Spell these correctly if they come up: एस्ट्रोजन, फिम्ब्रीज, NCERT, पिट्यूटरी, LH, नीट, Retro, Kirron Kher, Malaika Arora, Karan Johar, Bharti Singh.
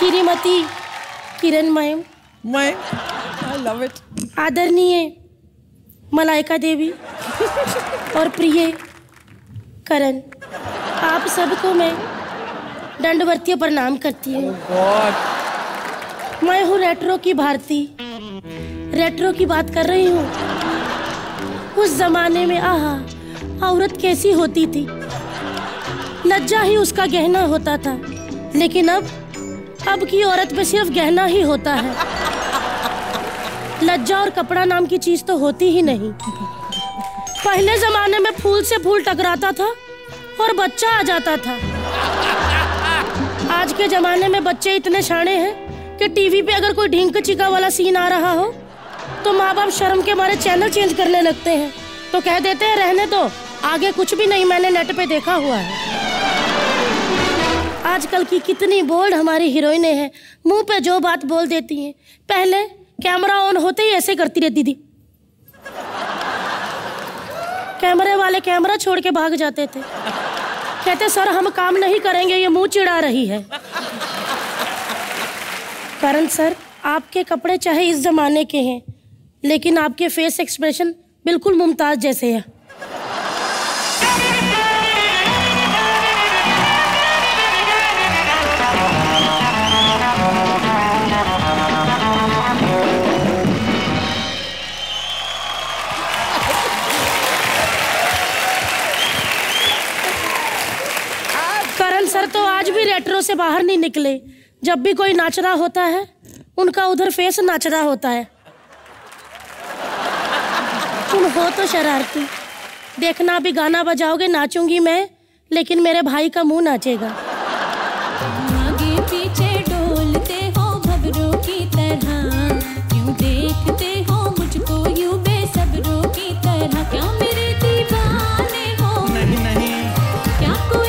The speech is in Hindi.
Shrimati Kiran ma'am, I love it. आदरणीय मलाइका देवी और प्रिय करण, आप सबको मैं दंडवती प्रणाम करती हूँ. मैं हूँ रेट्रो की भारती. रेट्रो की बात कर रही हूँ. उस जमाने में आहा औरत कैसी होती थी, लज्जा ही उसका गहना होता था. लेकिन अब की औरत पे सिर्फ गहना ही होता है. लज्जा और कपड़ा नाम की चीज तो होती ही नहीं. पहले जमाने में फूल से फूल टकराता था और बच्चा आ जाता था. आज के जमाने में बच्चे इतने शाणे हैं कि टीवी पे अगर कोई ढींग चिका वाला सीन आ रहा हो तो माँ बाप शर्म के मारे चैनल चेंज करने लगते हैं. तो कह देते हैं रहने दो, आगे कुछ भी नहीं, मैंने नेट पे देखा हुआ है. आजकल की कितनी बोल्ड हमारी हीरोइनें हैं, मुंह पे जो बात बोल देती हैं. पहले कैमरा ऑन होते ही ऐसे करती रहती थी. कैमरे वाले कैमरा छोड़ के भाग जाते थे. कहते सर हम काम नहीं करेंगे, ये मुंह चिढ़ा रही है. करण सर, आपके कपड़े चाहे इस जमाने के हैं लेकिन आपके फेस एक्सप्रेशन बिल्कुल मुमताज जैसे है. सर तो आज भी रेट्रो से बाहर नहीं निकले. जब भी कोई नाच रहा होता है उनका उधर फेस नाच रहा होता है. तुम हो तो शरारती, देखना भी गाना बजाओगे नाचूंगी मैं, लेकिन मेरे भाई का मुंह नाचेगा. आगे पीछे डोलते हो भवरों की तरह, क्यों देखते हो मुझको यूं बेसब्रों की तरह, क्या मेरे दीवाने हो? नहीं नहीं, क्या कोई